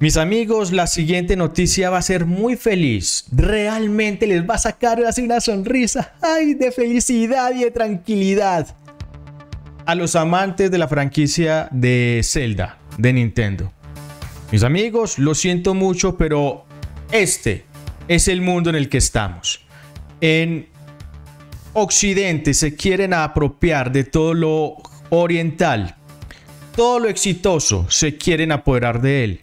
Mis amigos, la siguiente noticia va a ser muy feliz. Realmente les va a sacar así una sonrisa, ay, de felicidad y de tranquilidad a los amantes de la franquicia de Zelda de Nintendo. Mis amigos, lo siento mucho, pero este es el mundo en el que estamos. En Occidente se quieren apropiar de todo lo oriental, todo lo exitoso se quieren apoderar de él.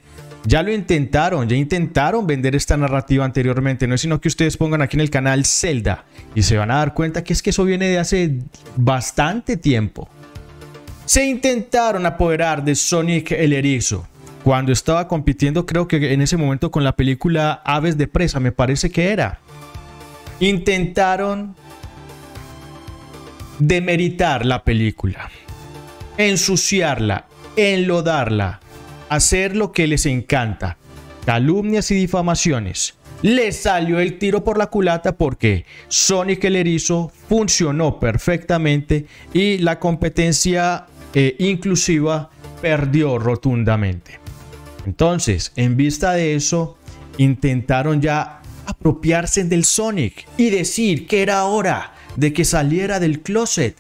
Ya lo intentaron, ya intentaron vender esta narrativa anteriormente. No es sino que ustedes pongan aquí en el canal Zelda y se van a dar cuenta que es que eso viene de hace bastante tiempo. Se intentaron apoderar de Sonic el Erizo cuando estaba compitiendo, creo que en ese momento, con la película Aves de Presa, me parece que era. Intentaron demeritar la película, ensuciarla, enlodarla, hacer lo que les encanta, calumnias y difamaciones. Les salió el tiro por la culata porque Sonic el Erizo funcionó perfectamente y la competencia inclusiva perdió rotundamente. Entonces, en vista de eso, intentaron ya apropiarse del Sonic y decir que era hora de que saliera del closet,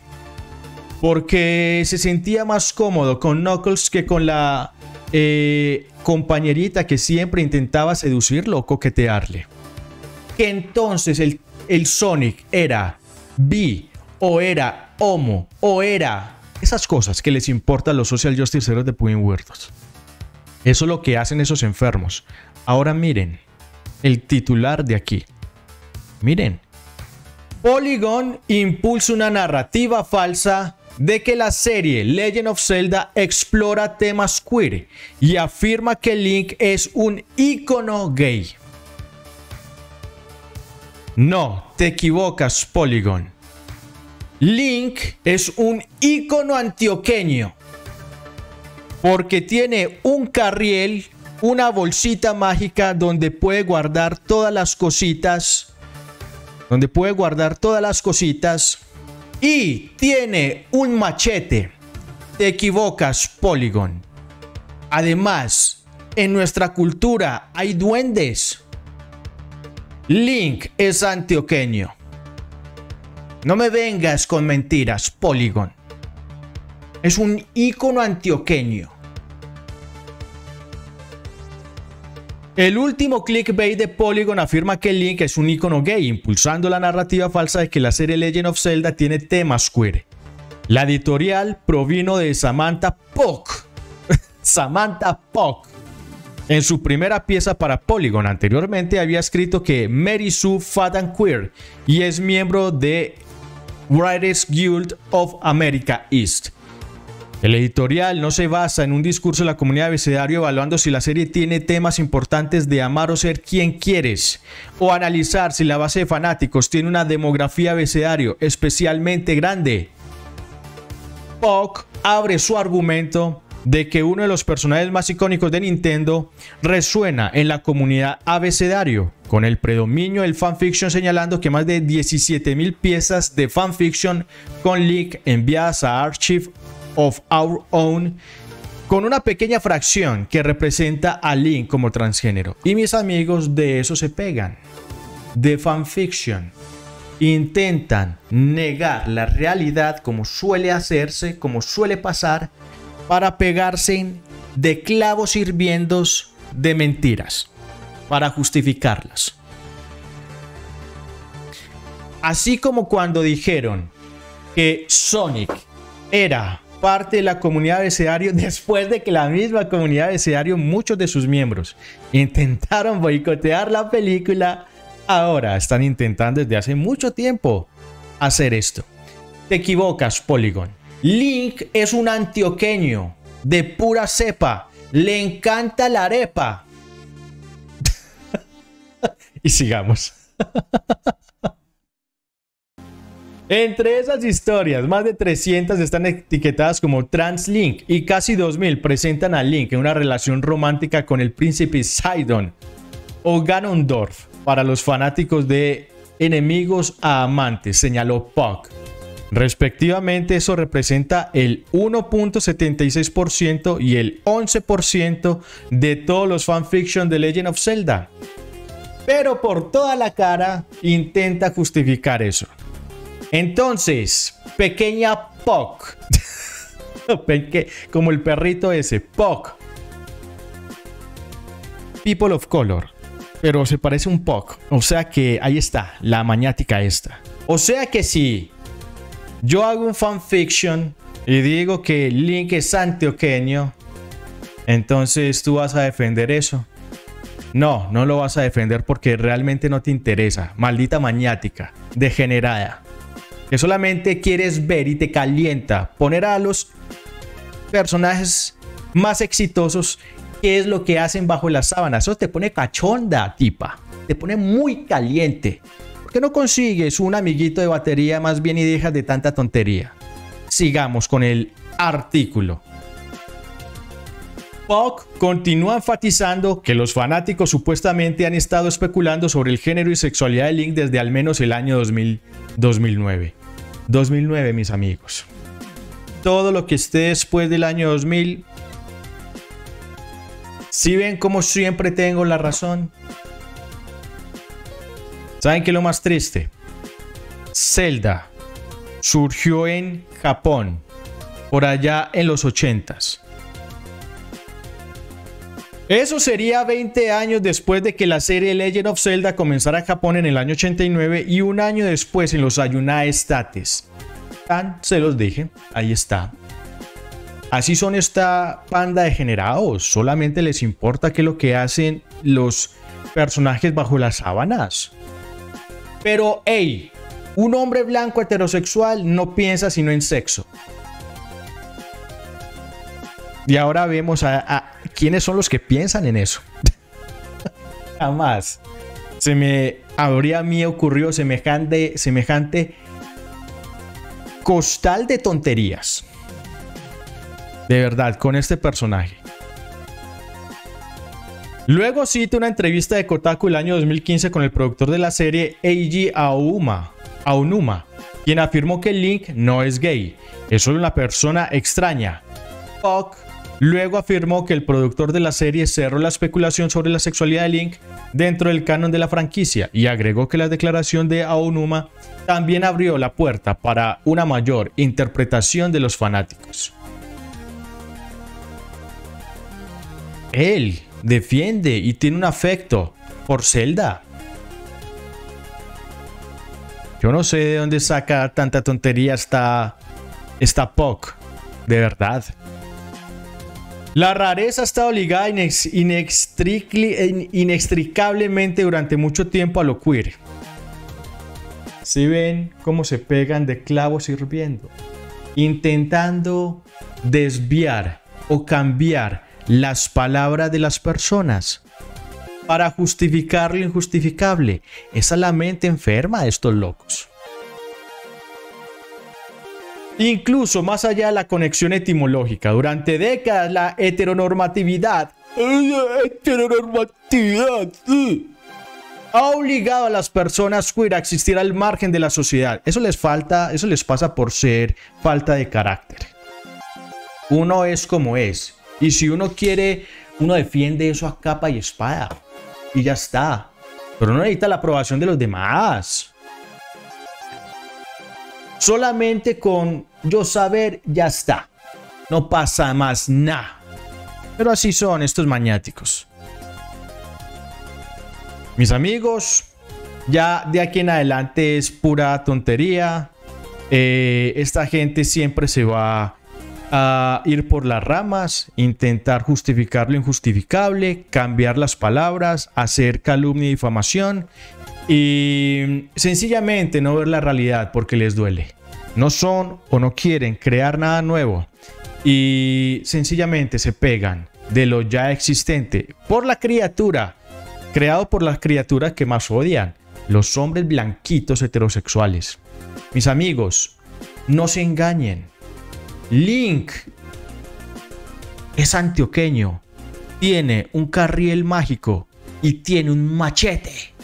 porque se sentía más cómodo con Knuckles que con la compañerita que siempre intentaba seducirlo o coquetearle. Que entonces el Sonic era bi, o era homo, o era esas cosas que les importan los social justiceeros de Puñinhuertos. Eso es lo que hacen esos enfermos. Ahora miren el titular de aquí. Miren. Polygon impulsa una narrativa falsa de que la serie Legend of Zelda explora temas queer y afirma que Link es un ícono gay. No, te equivocas, Polygon. Link es un ícono antioqueño porque tiene un carriel, una bolsita mágica donde puede guardar todas las cositas, y tiene un machete. Te equivocas, Polygon. Además, en nuestra cultura hay duendes. Link es antioqueño. No me vengas con mentiras, Polygon. Es un ícono antioqueño. El último clickbait de Polygon afirma que Link es un ícono gay, impulsando la narrativa falsa de que la serie Legend of Zelda tiene temas queer. La editorial provino de Samantha Puck. Samantha Puck. En su primera pieza para Polygon anteriormente había escrito que Mary Sue Fat and Queer y es miembro de Writers Guild of America East. El editorial no se basa en un discurso de la comunidad de abecedario evaluando si la serie tiene temas importantes de amar o ser quien quieres, o analizar si la base de fanáticos tiene una demografía abecedario especialmente grande. Puck abre su argumento de que uno de los personajes más icónicos de Nintendo resuena en la comunidad abecedario, con el predominio del fanfiction, señalando que más de 17.000 piezas de fanfiction con Link enviadas a Archive of Our Own, con una pequeña fracción que representa a Link como transgénero. Y mis amigos, de eso se pegan, de fanfiction. Intentan negar la realidad, como suele hacerse, como suele pasar, para pegarse de clavos hirviendos de mentiras, para justificarlas. Así como cuando dijeron que Sonic era parte de la comunidad abecedario, después de que la misma comunidad abecedario, muchos de sus miembros, intentaron boicotear la película, ahora están intentando desde hace mucho tiempo hacer esto. Te equivocas, Polygon. Link es un antioqueño de pura cepa, le encanta la arepa. Y sigamos. Entre esas historias, más de 300 están etiquetadas como TransLink y casi 2000 presentan a Link en una relación romántica con el príncipe Sidon o Ganondorf, para los fanáticos de enemigos a amantes, señaló Puck. Respectivamente, eso representa el 1.76% y el 11% de todos los fanfiction de Legend of Zelda. Pero por toda la cara intenta justificar eso. Entonces, pequeña Puck, como el perrito ese, Puck. People of color, pero se parece un Puck. O sea que ahí está, la maniática esta. O sea que si yo hago un fanfiction y digo que Link es antioqueño, entonces tú vas a defender eso. No, no lo vas a defender porque realmente no te interesa. Maldita maniática, degenerada, que solamente quieres ver y te calienta poner a los personajes más exitosos qué es lo que hacen bajo las sábanas. Eso te pone cachonda, tipa. Te pone muy caliente. ¿Por qué no consigues un amiguito de batería más bien y dejas de tanta tontería? Sigamos con el artículo. Puck continúa enfatizando que los fanáticos supuestamente han estado especulando sobre el género y sexualidad de Link desde al menos el año 2009. 2009, mis amigos. Todo lo que esté después del año 2000. ¿Sí ven cómo siempre tengo la razón? ¿Saben qué es lo más triste? Zelda surgió en Japón, por allá en los 80s. Eso sería 20 años después de que la serie Legend of Zelda comenzara en Japón en el año 89 y un año después en los Ayunae States. Tan se los dije, ahí está. Así son esta panda de degenerados, solamente les importa que lo que hacen los personajes bajo las sábanas. Pero hey, un hombre blanco heterosexual no piensa sino en sexo. Y ahora vemos a quiénes son los que piensan en eso. Jamás se me habría a mí ocurrido semejante costal de tonterías. De verdad, con este personaje. Luego cita una entrevista de Kotaku el año 2015 con el productor de la serie, Eiji Aonuma, quien afirmó que Link no es gay, es solo una persona extraña. Puck luego afirmó que el productor de la serie cerró la especulación sobre la sexualidad de Link dentro del canon de la franquicia y agregó que la declaración de Aonuma también abrió la puerta para una mayor interpretación de los fanáticos. Él defiende y tiene un afecto por Zelda. Yo no sé de dónde saca tanta tontería esta Puck, de verdad. La rareza ha estado ligada inextricablemente durante mucho tiempo a lo queer. ¿Sí ven cómo se pegan de clavos hirviendo? Intentando desviar o cambiar las palabras de las personas para justificar lo injustificable. Esa es la mente enferma de estos locos. Incluso más allá de la conexión etimológica, durante décadas la heteronormatividad ha obligado a las personas queer a existir al margen de la sociedad. Eso les pasa por ser falta de carácter. Uno es como es. Y si uno quiere, uno defiende eso a capa y espada. Y ya está. Pero no necesita la aprobación de los demás. Solamente con yo saber, ya está. No pasa más nada. Pero así son estos maniáticos. Mis amigos, ya de aquí en adelante es pura tontería. Esta gente siempre se va a ir por las ramas, intentar justificar lo injustificable, cambiar las palabras, hacer calumnia y difamación y sencillamente no ver la realidad porque les duele. No son o no quieren crear nada nuevo y sencillamente se pegan de lo ya existente por la criatura, creado por las criaturas que más odian, los hombres blanquitos heterosexuales. Mis amigos, no se engañen. Link es antioqueño, tiene un carril mágico y tiene un machete.